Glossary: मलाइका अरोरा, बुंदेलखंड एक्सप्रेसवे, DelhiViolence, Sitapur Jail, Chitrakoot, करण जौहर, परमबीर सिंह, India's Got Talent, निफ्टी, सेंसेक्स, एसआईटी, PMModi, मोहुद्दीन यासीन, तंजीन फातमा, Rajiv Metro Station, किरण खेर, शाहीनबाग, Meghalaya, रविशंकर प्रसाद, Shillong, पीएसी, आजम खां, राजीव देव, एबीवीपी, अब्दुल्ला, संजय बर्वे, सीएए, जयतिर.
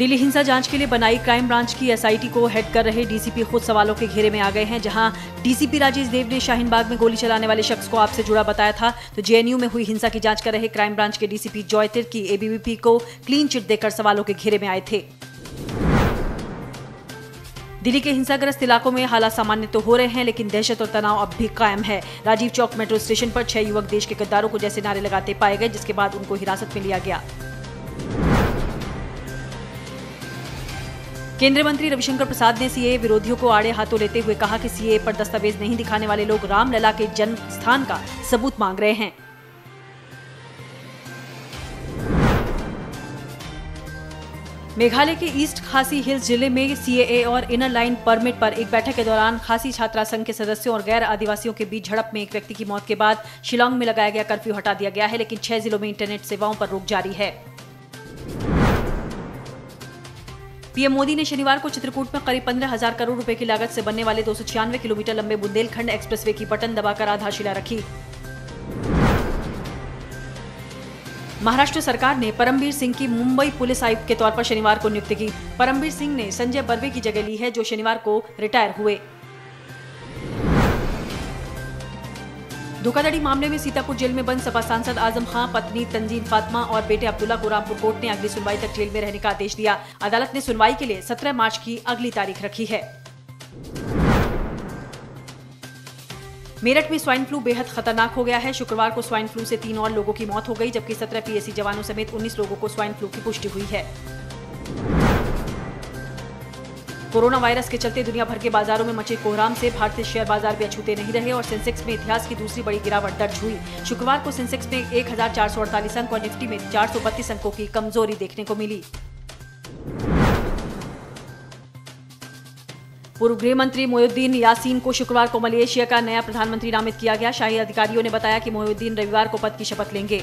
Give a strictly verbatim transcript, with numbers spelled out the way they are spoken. दिल्ली हिंसा जांच के लिए बनाई क्राइम ब्रांच की एसआईटी को हेड कर रहे डीसीपी खुद सवालों के घेरे में आ गए हैं। जहां डीसीपी राजीव देव ने शाहीनबाग में गोली चलाने वाले शख्स को आपसे जुड़ा बताया था, तो जेएनयू में हुई हिंसा की जांच कर रहे क्राइम ब्रांच के डीसीपी जयतिर की एबीवीपी को क्लीन चिट देकर सवालों के घेरे में आए थे। दिल्ली के हिंसाग्रस्त इलाकों में हालात सामान्य तो हो रहे हैं, लेकिन दहशत और तनाव अब भी कायम है। राजीव चौक मेट्रो स्टेशन पर छह युवक देश के गद्दारों को जैसे नारे लगाते पाए गए, जिसके बाद उनको हिरासत में लिया गया। केंद्रीय मंत्री रविशंकर प्रसाद ने सीएए विरोधियों को आड़े हाथों लेते हुए कहा कि सीएए पर दस्तावेज नहीं दिखाने वाले लोग रामलला के जन्म स्थान का सबूत मांग रहे हैं। मेघालय के ईस्ट खासी हिल्स जिले में सीएए और इनर लाइन परमिट पर एक बैठक के दौरान खासी छात्रा संघ के सदस्यों और गैर आदिवासियों के बीच झड़प में एक व्यक्ति की मौत के बाद शिलांग में लगाया गया कर्फ्यू हटा दिया गया है, लेकिन छह जिलों में इंटरनेट सेवाओं पर रोक जारी है। पीएम मोदी ने शनिवार को चित्रकूट में करीब पंद्रह हजार करोड़ रुपए की लागत से बनने वाले दो सौ छियानवे किलोमीटर लंबे बुंदेलखंड एक्सप्रेसवे की बटन दबाकर आधारशिला रखी। महाराष्ट्र सरकार ने परमबीर सिंह की मुंबई पुलिस आयुक्त के तौर पर शनिवार को नियुक्ति की। परमबीर सिंह ने संजय बर्वे की जगह ली है, जो शनिवार को रिटायर हुए। धोखाधड़ी मामले में सीतापुर जेल में बंद सपा सांसद आजम खां, पत्नी तंजीन फातमा और बेटे अब्दुल्ला को रामपुर कोर्ट ने अगली सुनवाई तक जेल में रहने का आदेश दिया। अदालत ने सुनवाई के लिए सत्रह मार्च की अगली तारीख रखी है। मेरठ में स्वाइन फ्लू बेहद खतरनाक हो गया है। शुक्रवार को स्वाइन फ्लू से तीन और लोगों की मौत हो गई, जबकि सत्रह पीएसी जवानों समेत उन्नीस लोगों को स्वाइन फ्लू की पुष्टि हुई है। कोरोना वायरस के चलते दुनिया भर के बाजारों में मचे कोहराम से भारतीय शेयर बाजार भी अछूते नहीं रहे और सेंसेक्स में इतिहास की दूसरी बड़ी गिरावट दर्ज हुई। शुक्रवार को सेंसेक्स में एक हजार चार सौ अड़तालीस अंक और निफ्टी में चार सौ बत्तीस अंकों की कमजोरी देखने को मिली। पूर्व गृह मंत्री मोहुद्दीन यासीन को शुक्रवार को मलेशिया का नया प्रधानमंत्री नामित किया गया। शाही अधिकारियों ने बताया कि मोहुद्दीन रविवार को पद की शपथ लेंगे।